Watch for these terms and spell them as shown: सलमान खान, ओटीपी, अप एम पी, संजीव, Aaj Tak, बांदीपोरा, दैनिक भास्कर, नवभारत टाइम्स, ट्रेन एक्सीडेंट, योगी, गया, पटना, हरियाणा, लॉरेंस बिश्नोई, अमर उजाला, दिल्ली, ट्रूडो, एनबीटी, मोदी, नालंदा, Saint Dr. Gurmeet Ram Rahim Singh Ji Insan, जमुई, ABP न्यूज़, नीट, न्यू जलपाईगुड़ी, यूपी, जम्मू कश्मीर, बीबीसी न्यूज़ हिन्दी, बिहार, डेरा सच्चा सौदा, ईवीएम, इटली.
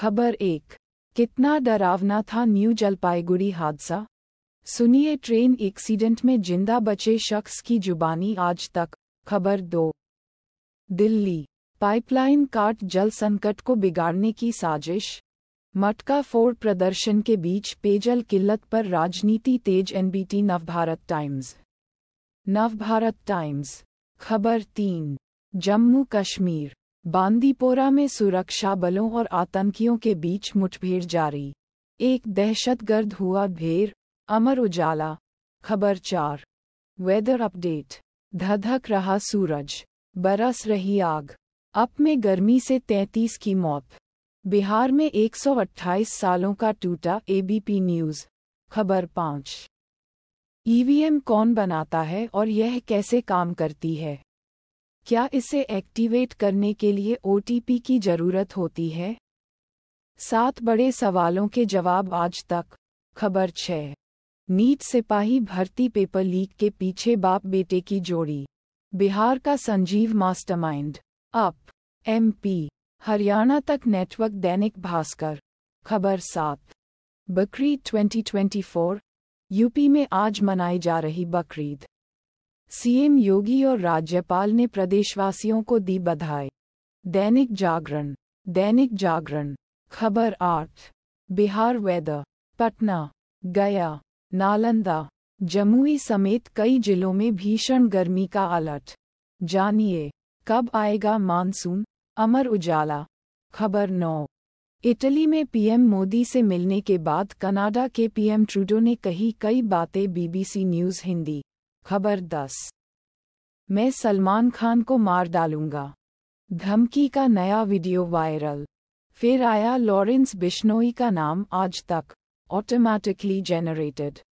खबर 1। कितना डरावना था न्यू जलपाईगुड़ी हादसा, सुनिए ट्रेन एक्सीडेंट में जिंदा बचे शख्स की जुबानी आज तक। खबर 2। दिल्ली पाइपलाइन काट जल संकट को बिगाड़ने की साजिश, मटका फोड़ प्रदर्शन के बीच पेयजल किल्लत पर राजनीति तेज, एनबीटी नवभारत टाइम्स। खबर 3। जम्मू कश्मीर बांदीपोरा में सुरक्षा बलों और आतंकियों के बीच मुठभेड़ जारी, एक दहशतगर्द हुआ ढेर, अमर उजाला। खबर 4। वेदर अपडेट, धधक रहा सूरज, बरस रही आग, अप में गर्मी से 33 की मौत, बिहार में 128 सालों का टूटा एबीपी न्यूज़। खबर 5। ईवीएम कौन बनाता है और यह कैसे काम करती है, क्या इसे एक्टिवेट करने के लिए ओटीपी की जरूरत होती है, 7 बड़े सवालों के जवाब आज तक। खबर 6। नीट सिपाही भर्ती पेपर लीक के पीछे बाप बेटे की जोड़ी, बिहार का संजीव mastermind, अप एम पी, हरियाणा तक नेटवर्क, दैनिक भास्कर। खबर 7। बकरीद 2024, यूपी में आज मनाई जा रही बकरीद, सीएम योगी और राज्यपाल ने प्रदेशवासियों को दी बधाई, दैनिक जागरण। खबर 8। बिहार वेदर, पटना, गया, नालंदा, जमुई समेत कई जिलों में भीषण गर्मी का अलर्ट, जानिए कब आएगा मानसून, अमर उजाला। खबर 9। इटली में पीएम मोदी से मिलने के बाद कनाडा के पीएम ट्रूडो ने कही कई बातें, बीबीसी न्यूज़ हिन्दी। खबर 10। मैं सलमान खान को मार डालूंगा, धमकी का नया वीडियो वायरल, फिर आया लॉरेंस बिश्नोई का नाम आज तक, ऑटोमेटिकली जनरेटेड।